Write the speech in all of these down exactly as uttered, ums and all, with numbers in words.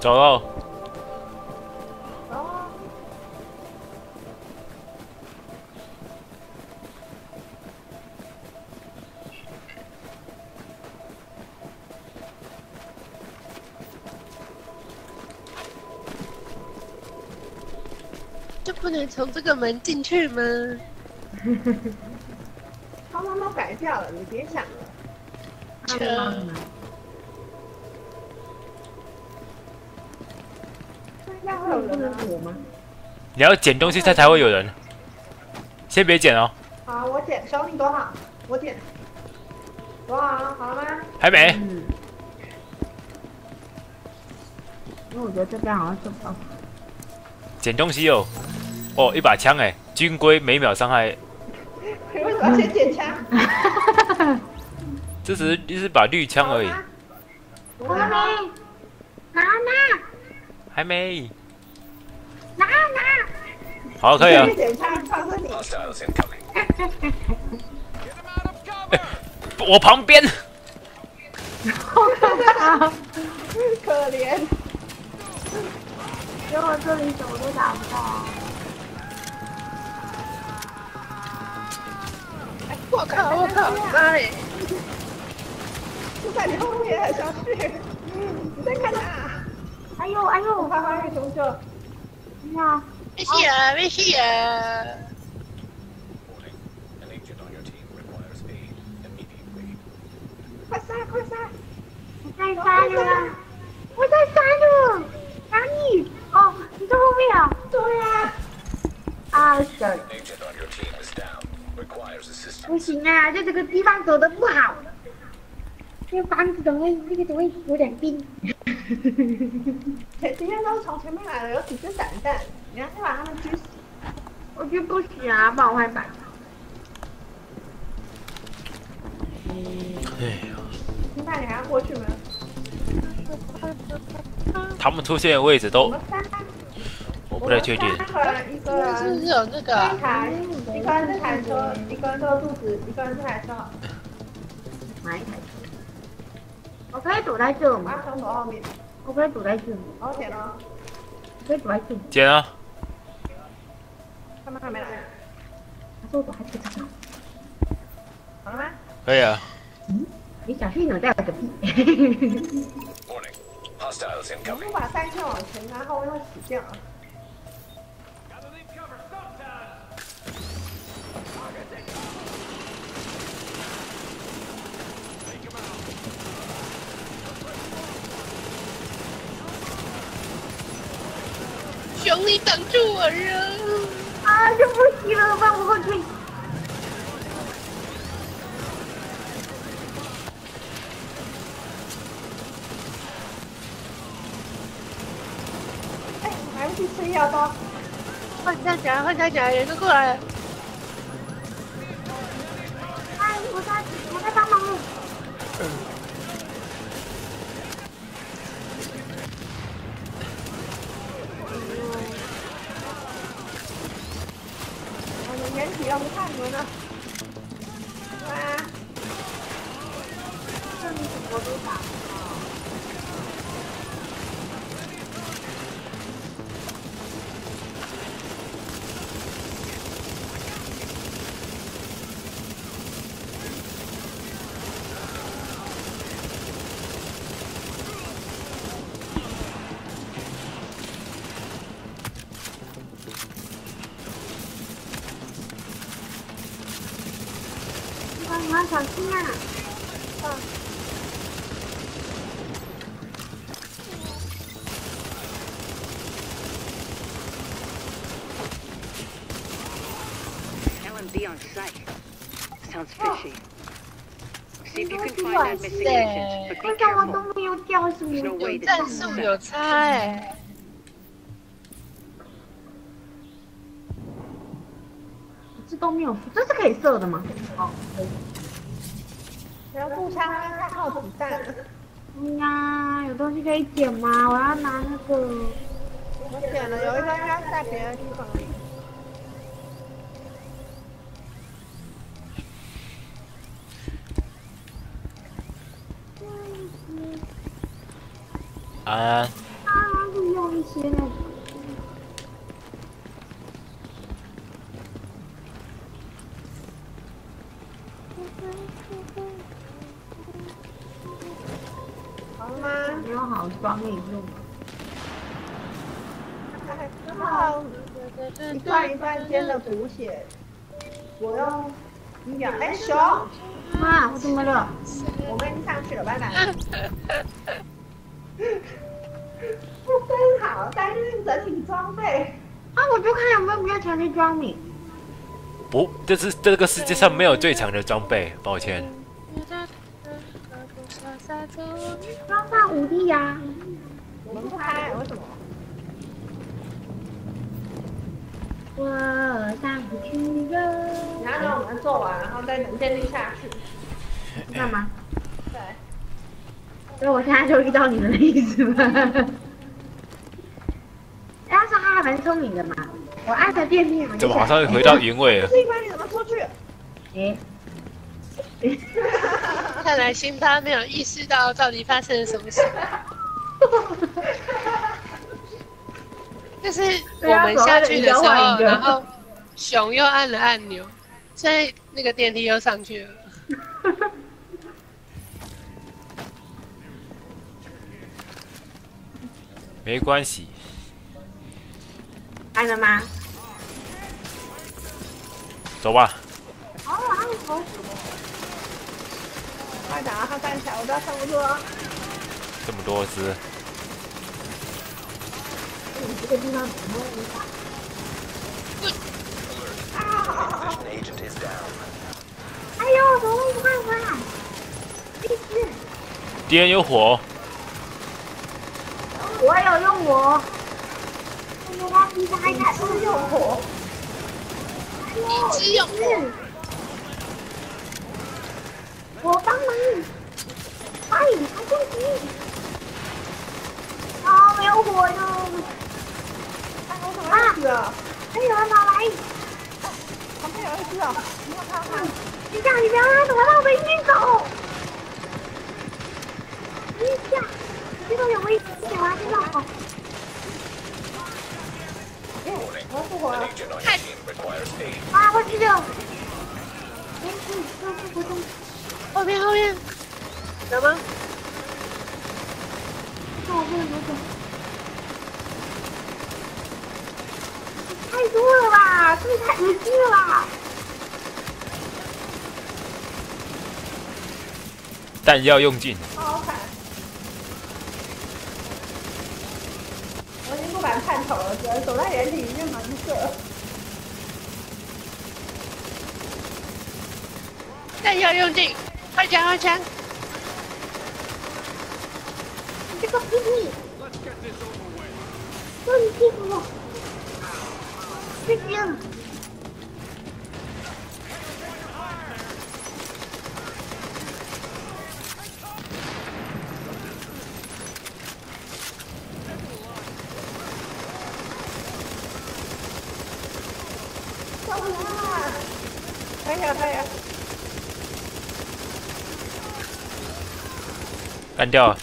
找到。就不能从这个门进去吗？他妈妈改掉了，你别想了。他妈妈。 你要捡东西，它才会有人。先别捡哦。好，我捡，小你多少？我捡。多少？好了吗？还没。嗯。因为我觉得这边好像找不到。捡东西哦，哦，一把枪哎，军规每秒伤害。你为什么要先捡枪？这只是一把绿枪而已。我还没。妈妈。还没。 拿拿，好，可以了。欸、我旁边，可怜，结果这里什么都打不到。我靠！我靠！妈嘞！就在你后面，小旭，你在干啥？哎呦哎呦！花花是熊熊。 No. We're here, we're here. Warning. An agent on your team requires aid immediately. What's that? What's that? What's that? What's that? Nani? Oh, it's over here. Ah, shit. An agent on your team is down. Requires assistance. 不行啊，在这个地方走的不好。这房子总会，这个总会有点冰。 前今天都是从前面来的，有几只散弹，你要去把他们狙死。我狙不死啊，不然我会摆。哎呀！现在你还要过去吗？他们出现的位置都，我不太确定。一个人是不是有那个？台，一个人是台车，一个人坐柱子，一个人是台车。哪一台车？ 我可以躲在这吗？阿强躲后面。我可以躲在这吗？好捡啊！可以躲在这。捡啊！他们还没来。他说躲还躲在这。好了吗？可以啊。嗯，你小心点，带我走。我们把三枪往前拉，后面会死掉。熊，你挡住我了！啊，这不行了，放我过去！哎，来不及吃药包。换大甲，换大甲，人都过来了。哎，我在，我在帮忙。嗯 要不看你们呢？哇！这里什么都打不到。小心啊！嗯。L M B on site. Sounds fishy. See if you can find that missing agent, but be careful. There's no way this is set. 这都没有，这是可以射的吗？哦，可以。 然后步枪还靠子弹。哎呀，有东西可以捡吗？我要拿那个。我捡了，有一个应该在别的地方。啊。啊 mentira. Meu house, palmei, viu? Meu house. 你看一看今天的补血，我要你两袋熊。妈，我怎么了？我跟你上去了，拜拜。不分好，但是整体装备啊，我就看有没有比较强的装备。不，这是这个世界上没有最强的装备，抱歉。 装上五 D 呀！我不拍，为什么？我上不去了。你要让我们做完，然后再建立下去。你干嘛？对。所以我现在就遇到你们的意思吗？但是他还蛮聪明的嘛。我按着电梯，怎么好像回到原位了？这一关你怎么出去？哎。 看来辛巴没有意识到到底发生了什么事。就是我们下去的时候，然后熊又按了按钮，所以那个电梯又上去了。没关系。按了吗？走吧。哦，按了。 快打！他站起来，我都要上不住了。这么多只。你这个地方怎么没打？啊！哎呦，怎么会不看我？一只。敌人有火。我有用火。我拉皮子还敢用火？一只用火。 我帮忙，哎，还救你！啊，没有火了！啊，还有人跑来，旁边有一只哦，你看它，你下，你不要让它躲到我们边走！你下，这个有危险，我要先绕跑。我复活了！啊，我去了！没事，我不动。 后面后面，走吧。那我不能走。太多了吧，这太恶心了吧。弹药用尽。好惨！我已经不敢探头了，觉得走在原地就蛮不错。 弹药用尽，快枪快枪！你这个屁屁！说你屁股了，不行！走啦！哎呀哎呀！ 干掉了！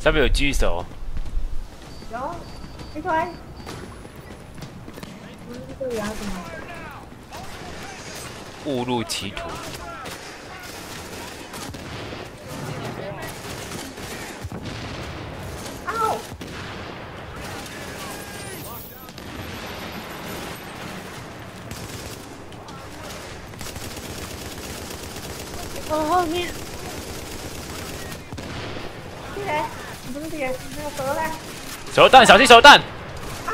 上面有狙手。有，你过来。误入歧途。 哦，后面。敌人，不是敌人，那个手榴弹。手榴弹，小心手榴弹！啊！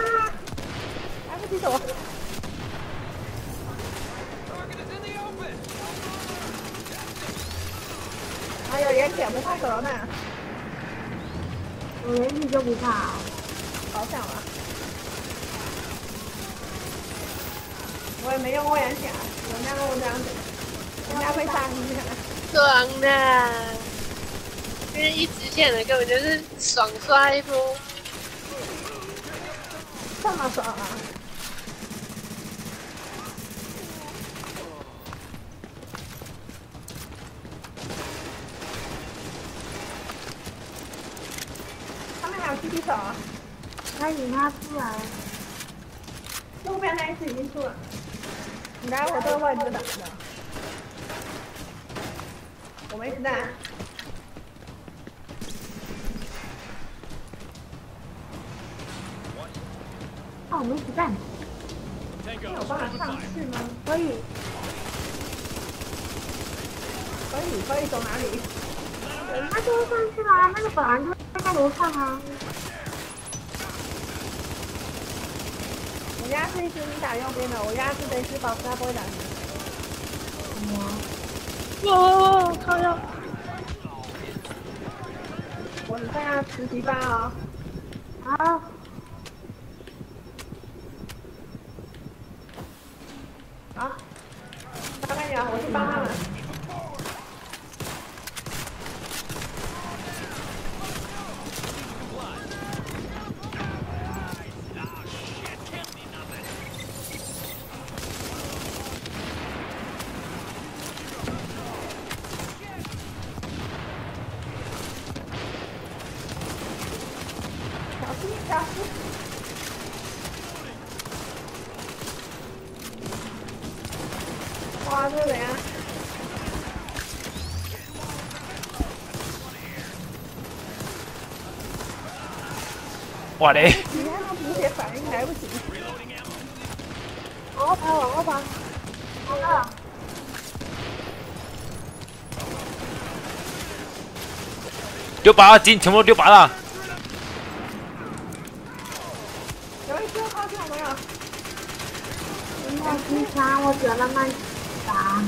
来不及走。还有人也不怕手榴弹。我连你就不怕、啊，好想啊！我也没用过眼镜，我没用过这样子。 人家会上你，爽的！因为一直线的根本就是爽刷一波，这么爽啊！ natural.路边那是民宿，你来我这我知道的，我没吃蛋。 我们不干。有办法上去吗？可以，可以，可以走哪里？那就上去啦，那个保安就在楼上啊。我家是一直你打右边的，我家是得是保持他不会打你。哇！哇！靠呀！我只剩下十级八了。好。 啊！麻烦你了，我去帮他们。小心，小心！ 哇，这个呀！我嘞！你看他补血反应来不及。往后跑，往后跑，好了。六八金，全部六八了。有一个靠近我们了。你看金枪，我觉得慢。 打！哎呦，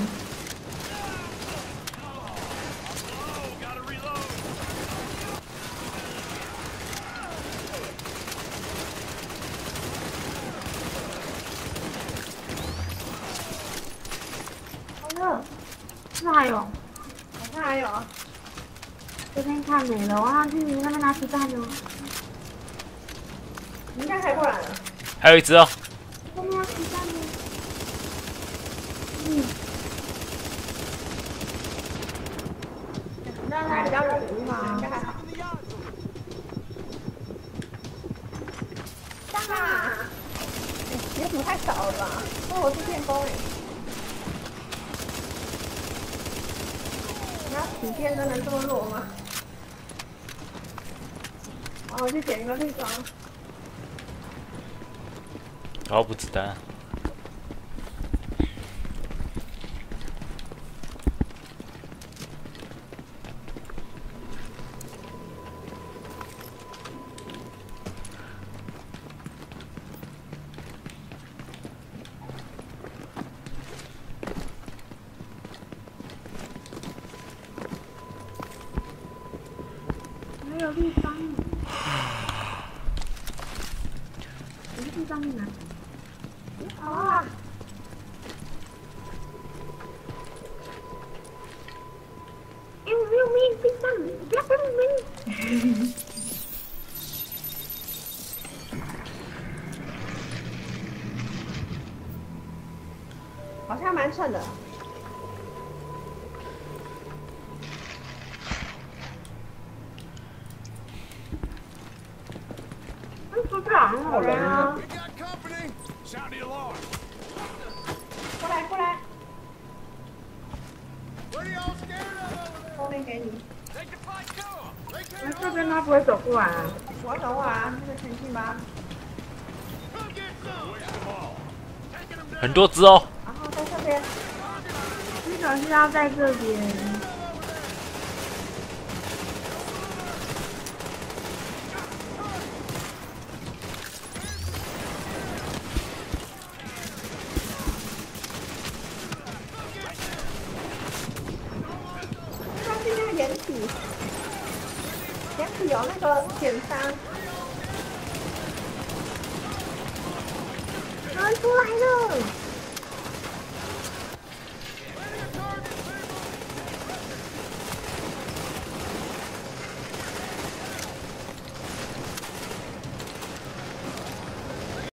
这还有，这还有，这边看没了，我上去那边拿子弹呢。人家开过来了。还有一只哦。 那比较容易嘛，这还好。上啊！你截图太少了吧？那我是电工哎。那体验真能这么弱吗？哦，我去捡一个绿装。找补子弹。 地方，我去地方去拿。好啊！哎，我没有命，地方，不要不要命！好像蛮顺的。 有人啊！过来过来！后面给你。那这边他不会走过来啊？我走啊，那个前进吧。很多只哦。然后在这边，至少是要在这边。 有那个减伤，我出来了。